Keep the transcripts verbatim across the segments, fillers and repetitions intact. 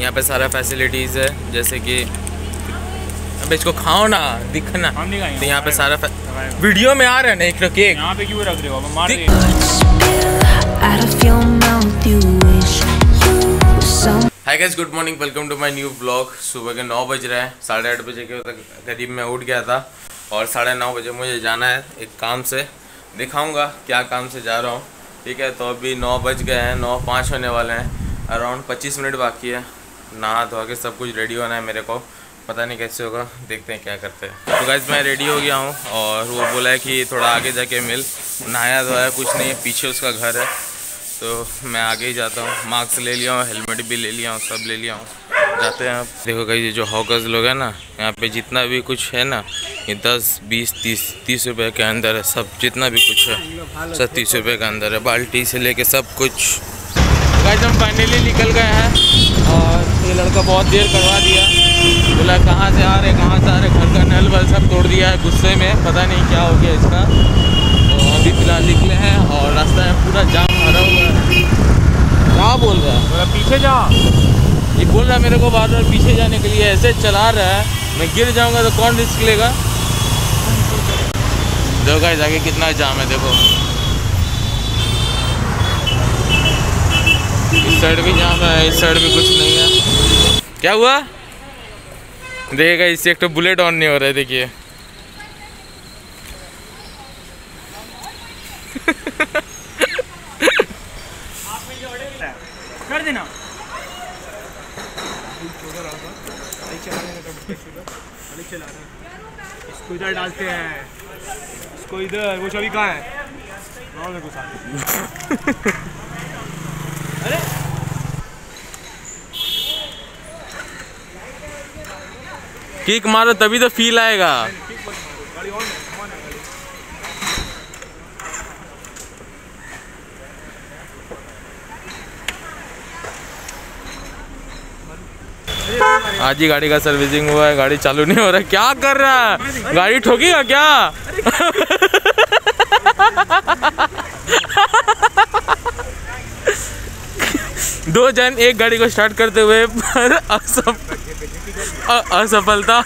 यहाँ पे सारा फैसिलिटीज़ है, जैसे कि अब इसको खाओ ना दिखना, तो यहाँ पे सारा वीडियो में आ रहा है ना एक केक, यहाँ पे क्यों रख रहे हो मार दे। Hi guys, good morning, welcome to my new vlog. सुबह के नौ बज रहे हैं, साढ़े आठ बजे के तक करीब मैं उठ गया था और साढ़े नौ बजे मुझे जाना है एक काम से, दिखाऊंगा क्या काम से जा रहा हूँ। ठीक है, तो अभी नौ बज गए हैं, नौ पाँच होने वाले हैं, अराउंड पच्चीस मिनट बाकी है। नहा धो के सब कुछ रेडी होना है मेरे को, पता नहीं कैसे होगा, देखते हैं क्या करते हैं। तो गाइस मैं रेडी हो गया हूँ और वो बोला है कि थोड़ा आगे जाके मिल। नहाया धोया कुछ नहीं है, पीछे उसका घर है, तो मैं आगे ही जाता हूँ। मास्क ले लिया हूँ, हेलमेट भी ले लिया हूँ, सब ले लिया हूँ, जाते हैं। आप देखो गाइस, जो हॉकर्स लोग हैं ना, यहाँ पे जितना भी कुछ है ना, ये दस बीस तीस तीस रुपये के अंदर है सब, जितना भी कुछ है सब तीस रुपये के अंदर है, बाल्टी से लेके सब कुछ। गाइस हम फाइनली निकल गए हैं और ये लड़का बहुत देर करवा दिया, बोला कहाँ से आ रहे कहाँ से आ रहे, घर का नल वल सब तोड़ दिया है गुस्से में, पता नहीं क्या हो गया इसका। तो अभी फिलहाल निकले हैं और रास्ता है पूरा जाम भरा हुआ है। क्या बोल रहा है, बोला पीछे जा, ये बोल रहा है मेरे को बार बार पीछे जाने के लिए, ऐसे चला रहा है, मैं गिर जाऊँगा तो कौन रिस्क लेगा। देखो गाइस आगे कितना जाम है, देखो इस साइड भी जाम है, इस साइड भी कुछ नहीं है। क्या हुआ देखिएगा, इससे एक तो बुलेट ऑन नहीं हो रहा है, देखिए कर देना। इसको इधर डालते हैं, इसको इधर, वो चाबी कहाँ है। अरे किक मारो तभी तो फील आएगा। आज ही गाड़ी का सर्विसिंग हुआ है, गाड़ी चालू नहीं हो रहा है। क्या कर रहा है, गाड़ी ठोकेगा क्या। दो जन एक गाड़ी को स्टार्ट करते हुए पर असफ असफलता।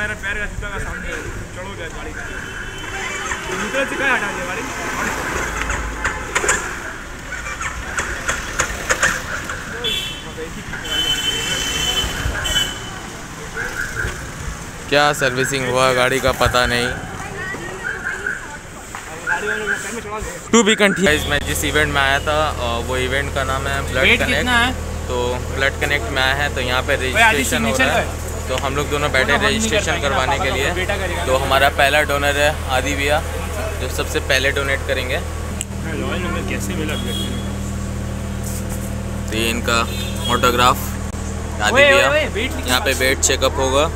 मेरा पैर का जूता का सामने चढ़ हो गया गाड़ी का, जूता से कहाँ हटा दिया गाड़ी। क्या सर्विसिंग हुआ गाड़ी का पता नहीं। To be continued. मैं जिस इवेंट में आया था वो इवेंट का नाम है ब्लड कनेक्ट, तो ब्लड कनेक्ट में आया है, तो यहाँ पे रजिस्ट्रेशन हो रहा है, तो हम लोग दोनों बैठे रजिस्ट्रेशन करवाने के लिए। तो हमारा पहला डोनर है आदि भैया, जो सबसे पहले डोनेट करेंगे। तो इनका ऑटोग्राफ आदि भैया, यहाँ पे वेट चेकअप होगा,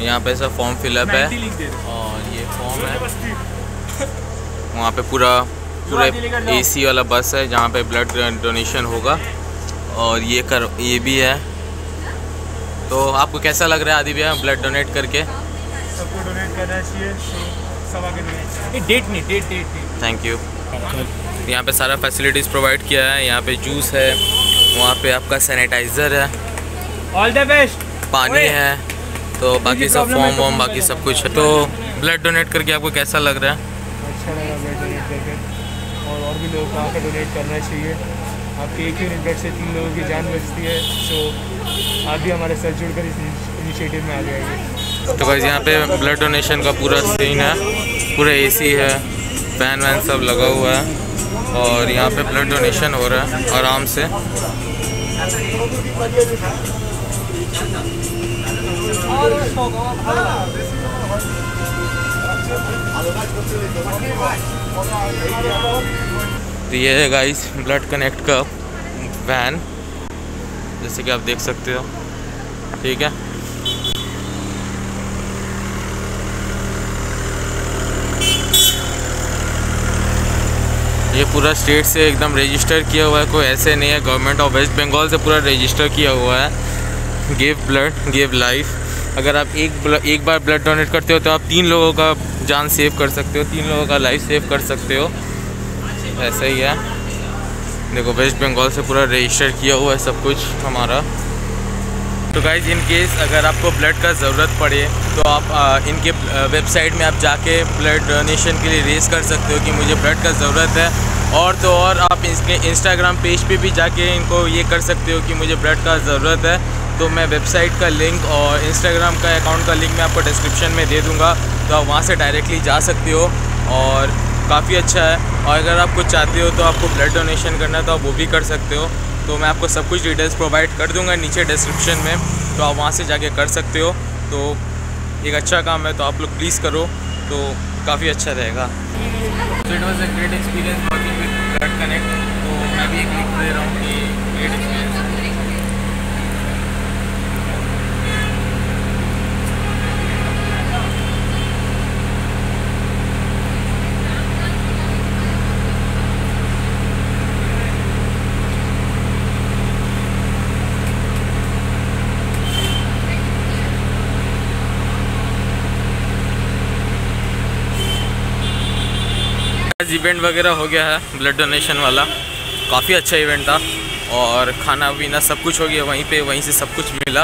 यहाँ पे सब फॉर्म फिलअप है और ये फॉर्म है। वहाँ पे पूरा पूरा एसी वाला बस है जहाँ पे ब्लड डोनेशन होगा, और ये कर ये भी है। तो आपको कैसा लग रहा है आदि भैया ब्लड डोनेट करके। सबको डोनेट करना चाहिए, सब आगे डोनेट। डेट नहीं, डेट डेट थैंक यू। यहाँ पे सारा फैसिलिटीज़ प्रोवाइड किया है, यहाँ पे जूस है, वहाँ पे आपका सैनिटाइज़र है, ऑल द बेस्ट पानी है, तो बाकी सब फॉर्म वॉर्म बाकी सब कुछ है। तो ब्लड डोनेट करके आपको कैसा लग रहा है। अच्छा लगा ब्लड डोनेट करके, और और भी लोगों को आकर डोनेट करना चाहिए। आपके एक ही ब्लड से तीन लोगों की जान बचती है, सो आप भी हमारे साथ जुड़कर इस इनिशिएटिव में आ जाएंगे। तो बस यहाँ पे ब्लड डोनेशन का पूरा सीन है, पूरा एसी है, फैन वैन सब लगा हुआ है, और यहाँ पर ब्लड डोनेशन हो रहा है आराम से। तो ये है गाइस ब्लड कनेक्ट का वैन, जैसे कि आप देख सकते हो। ठीक है, ये पूरा स्टेट से एकदम रजिस्टर किया हुआ है, कोई ऐसे नहीं है, गवर्नमेंट ऑफ वेस्ट बंगाल से पूरा रजिस्टर किया हुआ है। Give blood give life. अगर आप एक एक बार ब्लड डोनेट करते हो तो आप तीन लोगों का जान सेव कर सकते हो, तीन लोगों का लाइफ सेव कर सकते हो। ऐसा ही है, देखो वेस्ट बंगाल से पूरा रजिस्टर किया हुआ है सब कुछ हमारा। तो गाइज इन केस अगर आपको ब्लड का ज़रूरत पड़े तो आप आ, इनके वेबसाइट में आप जाके ब्लड डोनेशन के लिए रेस कर सकते हो कि मुझे ब्लड का ज़रूरत है। और तो और आप इसके इंस्टाग्राम पेज पे भी जाके इनको ये कर सकते हो कि मुझे ब्लड का ज़रूरत है। तो मैं वेबसाइट का लिंक और इंस्टाग्राम का अकाउंट का लिंक मैं आपको डिस्क्रिप्शन में दे दूँगा, तो आप वहाँ से डायरेक्टली जा सकते हो और काफ़ी अच्छा है। और अगर आप कुछ चाहते हो तो आपको ब्लड डोनेशन करना है तो आप वो भी कर सकते हो। तो मैं आपको सब कुछ डिटेल्स प्रोवाइड कर दूँगा नीचे डिस्क्रिप्शन में, तो आप वहाँ से जाके कर सकते हो। तो एक अच्छा काम है, तो आप लोग प्लीज़ करो, तो काफ़ी अच्छा रहेगा। So it was a great experience working with blood connect. तो मैं भी एक लिख दे रहा हूँ कि ग्रेट एक्सपीरियंस। इवेंट वगैरह हो गया है ब्लड डोनेशन वाला, काफ़ी अच्छा इवेंट था और खाना पीना सब कुछ हो गया वहीं पे, वहीं से सब कुछ मिला।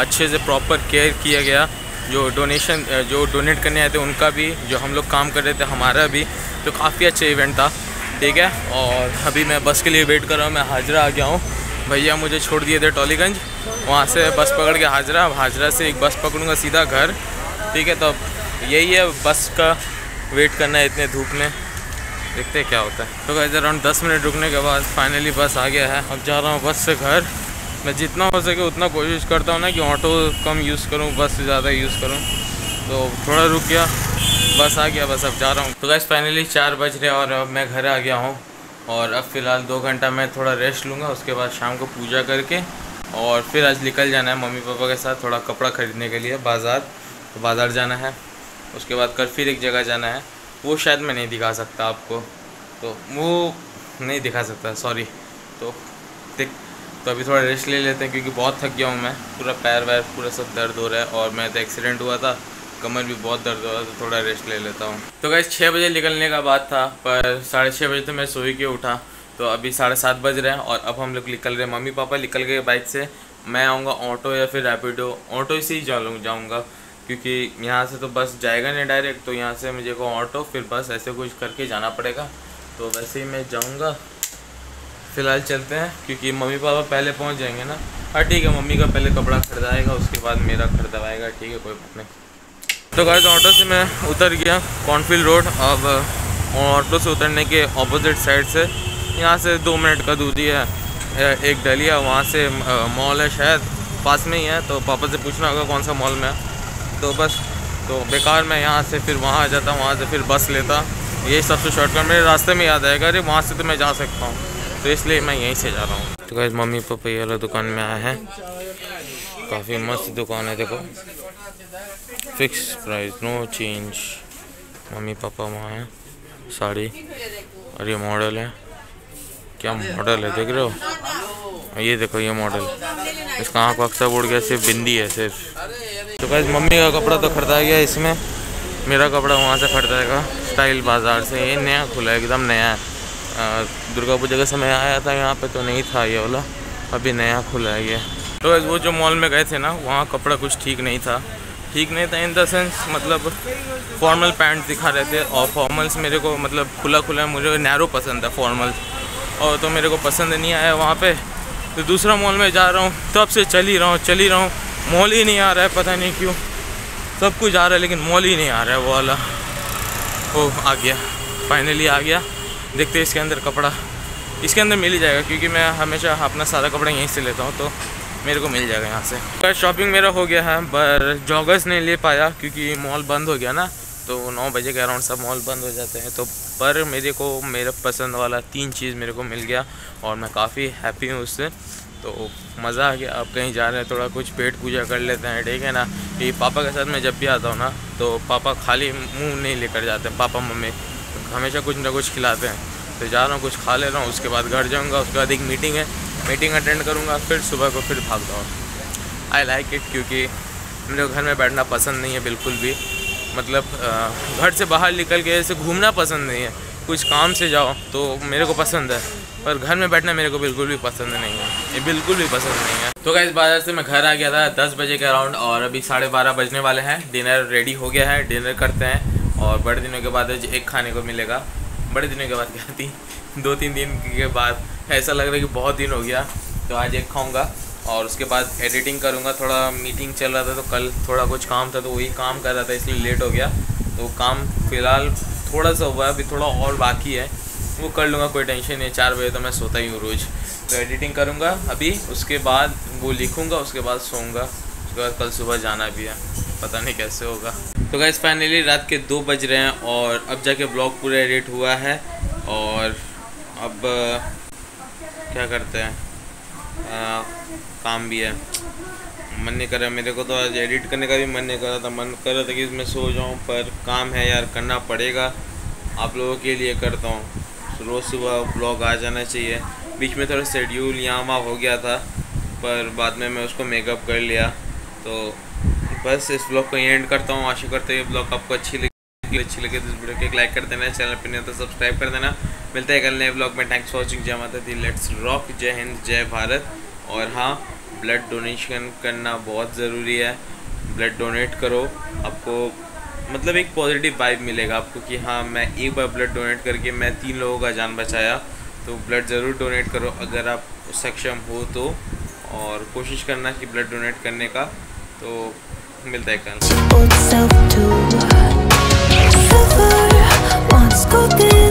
अच्छे से प्रॉपर केयर किया गया, जो डोनेशन जो डोनेट करने आए थे उनका भी, जो हम लोग काम कर रहे थे हमारा भी। तो काफ़ी अच्छा इवेंट था, ठीक है। और अभी मैं बस के लिए वेट कर रहा हूँ, मैं हाजरा आ गया हूँ। भैया मुझे छोड़ दिए थे टॉलीगंज, वहाँ से बस पकड़ के हाजरा, अब हाजरा से एक बस पकड़ूँगा सीधा घर, ठीक है। तो यही है, बस का वेट करना है इतने धूप में, देखते हैं क्या होता है। तो गाइस अराउंड दस मिनट रुकने के बाद फाइनली बस आ गया है। अब जा रहा हूँ बस से घर। मैं जितना हो सके उतना कोशिश करता हूँ ना कि ऑटो कम यूज़ करूँ, बस से ज़्यादा यूज़ करूँ। तो थोड़ा रुक गया, बस आ गया, बस अब जा रहा हूँ। तो गाइस फाइनली चार बज रहे हैं और अब मैं घर आ गया हूँ। और अब फ़िलहाल दो घंटा मैं थोड़ा रेस्ट लूँगा, उसके बाद शाम को पूजा करके और फिर आज निकल जाना है मम्मी पापा के साथ थोड़ा कपड़ा ख़रीदने के लिए बाज़ार। तो बाज़ार जाना है, उसके बाद कल फिर एक जगह जाना है, वो शायद मैं नहीं दिखा सकता आपको, तो वो नहीं दिखा सकता, सॉरी। तो देख, तो अभी थोड़ा रेस्ट ले लेते हैं क्योंकि बहुत थक गया हूँ मैं, पूरा पैर वैर पूरा सब दर्द हो रहा है और मैं तो एक्सीडेंट हुआ था, कमर भी बहुत दर्द हो रहा था, तो थोड़ा रेस्ट ले लेता हूँ। तो गाइस छः बजे निकलने का बात था, पर साढ़े छः बजे तो मैं सो ही के उठा, तो अभी साढ़े सात बज रहे हैं और अब हम लोग निकल रहे हैं। मम्मी पापा निकल गए बाइक से, मैं आऊँगा ऑटो या फिर रैपिडो, ऑटो से ही जाऊँगा क्योंकि यहाँ से तो बस जाएगा नहीं डायरेक्ट, तो यहाँ से मुझे को ऑटो फिर बस ऐसे कुछ करके जाना पड़ेगा। तो वैसे ही मैं जाऊँगा, फ़िलहाल चलते हैं क्योंकि मम्मी पापा पहले पहुँच जाएंगे ना। हाँ ठीक है, मम्मी का पहले कपड़ा खरीदाएगा, उसके बाद मेरा खरीदवाएगा, ठीक है, कोई बात नहीं। तो गाइस ऑटो से मैं उतर गया कॉर्नफील्ड रोड। अब ऑटो से उतरने के अपोजिट साइड से, यहाँ से दो मिनट का दूरी है, एक डलिया, वहाँ से मॉल है शायद पास में ही है, तो पापा से पूछना होगा कौन सा मॉल में है। तो बस, तो बेकार मैं यहाँ से फिर वहाँ आ जाता, वहाँ से फिर बस लेता, यही सबसे शॉर्टकट। मेरे रास्ते में याद आएगा अरे वहाँ से तो मैं जा सकता हूँ, तो इसलिए मैं यहीं से जा रहा हूँ। तो गाइस मम्मी पापा वाला दुकान में आए हैं, काफ़ी मस्त दुकान है, देखो fix price no change. Mummy papa वहाँ हैं, साड़ी, और ये मॉडल है, क्या मॉडल है देख रहे हो, ये देखो ये मॉडल, इसका आँख वाक्सा उड़ गया, सिर्फ बिंदी है सिर्फ। तो गाइस मम्मी का कपड़ा तो खरीदा गया, इसमें मेरा कपड़ा वहाँ से खरीदाएगा स्टाइल बाज़ार से, ये नया खुला है एकदम नया है। दुर्गा पूजा के समय आया था यहाँ पे तो नहीं था ये वाला, अभी नया खुला है ये। तो गाइस वो जो मॉल में गए थे ना, वहाँ कपड़ा कुछ ठीक नहीं था, ठीक नहीं था इन द सेंस मतलब फॉर्मल पैंट दिखा रहे थे और फॉर्मल्स मेरे को मतलब खुला खुला, मुझे नैरो पसंद है फॉर्मल, और तो मेरे को पसंद नहीं आया वहाँ पर। तो दूसरा मॉल में जा रहा हूँ, तब से चल ही रहा हूँ चल ही रहा हूँ मॉल ही नहीं आ रहा है, पता नहीं क्यों सब कुछ आ रहा है लेकिन मॉल ही नहीं आ रहा है वो वाला। ओ आ गया, फाइनली आ गया, देखते हैं इसके अंदर कपड़ा, इसके अंदर मिल ही जाएगा क्योंकि मैं हमेशा अपना सारा कपड़ा यहीं से लेता हूँ, तो मेरे को मिल जाएगा यहाँ से। पर शॉपिंग मेरा हो गया है, पर जॉगर्स नहीं ले पाया क्योंकि मॉल बंद हो गया ना, तो नौ बजे के अराउंड सब मॉल बंद हो जाते हैं। तो पर मेरे को मेरा पसंद वाला तीन चीज़ मेरे को मिल गया और मैं काफ़ी हैप्पी हूँ उससे, तो मज़ा आ गया। आप कहीं जा रहे हैं थोड़ा कुछ पेट पूजा कर लेते हैं, ठीक है ना। ये पापा के साथ मैं जब भी आता हूँ ना, तो पापा खाली मुंह नहीं लेकर जाते हैं, पापा मम्मी हमेशा कुछ ना कुछ खिलाते हैं। तो जा रहा हूँ कुछ खा ले रहा हूँ, उसके बाद घर जाऊँगा, उसके बाद एक मीटिंग है, मीटिंग अटेंड करूँगा, फिर सुबह को फिर भागता हूँ। आई लाइक इट क्योंकि हम लोग घर में बैठना पसंद नहीं है बिल्कुल भी, मतलब घर से बाहर निकल के जैसे घूमना पसंद नहीं है, कुछ काम से जाओ तो मेरे को पसंद है, पर घर में बैठना मेरे को बिल्कुल भी पसंद नहीं है, ये बिल्कुल भी पसंद नहीं है। तो गाइस बाजार से मैं घर आ गया था दस बजे के अराउंड और अभी साढ़े बारह बजने वाले हैं। डिनर रेडी हो गया है, डिनर करते हैं और बड़े दिनों के बाद एक खाने को मिलेगा, बड़े दिनों के बाद क्या थी दो तीन दिन के बाद, ऐसा लग रहा है कि बहुत दिन हो गया, तो आज एक खाऊँगा और उसके बाद एडिटिंग करूँगा। थोड़ा मीटिंग चल रहा था तो कल थोड़ा कुछ काम था तो वही काम कर रहा था इसलिए लेट हो गया, तो काम फ़िलहाल थोड़ा सा हुआ है, अभी थोड़ा और बाकी है वो कर लूँगा, कोई टेंशन नहीं। चार बजे तो मैं सोता ही हूँ रोज़, तो एडिटिंग करूँगा अभी, उसके बाद वो लिखूँगा, उसके बाद सोऊँगा, उसके बाद कल सुबह जाना भी है, पता नहीं कैसे होगा। तो गाइस फाइनली रात के दो बज रहे हैं और अब जाके ब्लॉग पूरा एडिट हुआ है और अब क्या करते हैं, आ, काम भी है, मन नहीं कर रहा मेरे को, तो आज एडिट करने का भी मन नहीं कर रहा था, मन कर रहा था कि मैं सो जाऊँ, पर काम है यार, करना पड़ेगा, आप लोगों के लिए करता हूँ। तो रोज़ सुबह ब्लॉग आ जाना चाहिए, बीच में थोड़ा शेड्यूल यहाँ वहाँ हो गया था पर बाद में मैं उसको मेकअप कर लिया। तो बस इस ब्लॉग को एंड करता हूँ, आशा करते हैं ब्लॉग आपको अच्छी लगी, अच्छी लगे तो इस वीडियो को लाइक कर देना, चैनल पर नहीं तो सब्सक्राइब कर देना। मिलते हैं कल नए ब्लॉग में, थैंक्स फॉर वॉचिंग, जय माता दी, लेट्स रॉक, जय हिंद जय भारत। और हाँ, ब्लड डोनेशन करना बहुत ज़रूरी है, ब्लड डोनेट करो, आपको मतलब एक पॉजिटिव वाइब मिलेगा आपको कि हाँ मैं एक बार ब्लड डोनेट करके मैं तीन लोगों का जान बचाया। तो ब्लड ज़रूर डोनेट करो अगर आप सक्षम हो तो, और कोशिश करना कि ब्लड डोनेट करने का। तो मिलता है कल।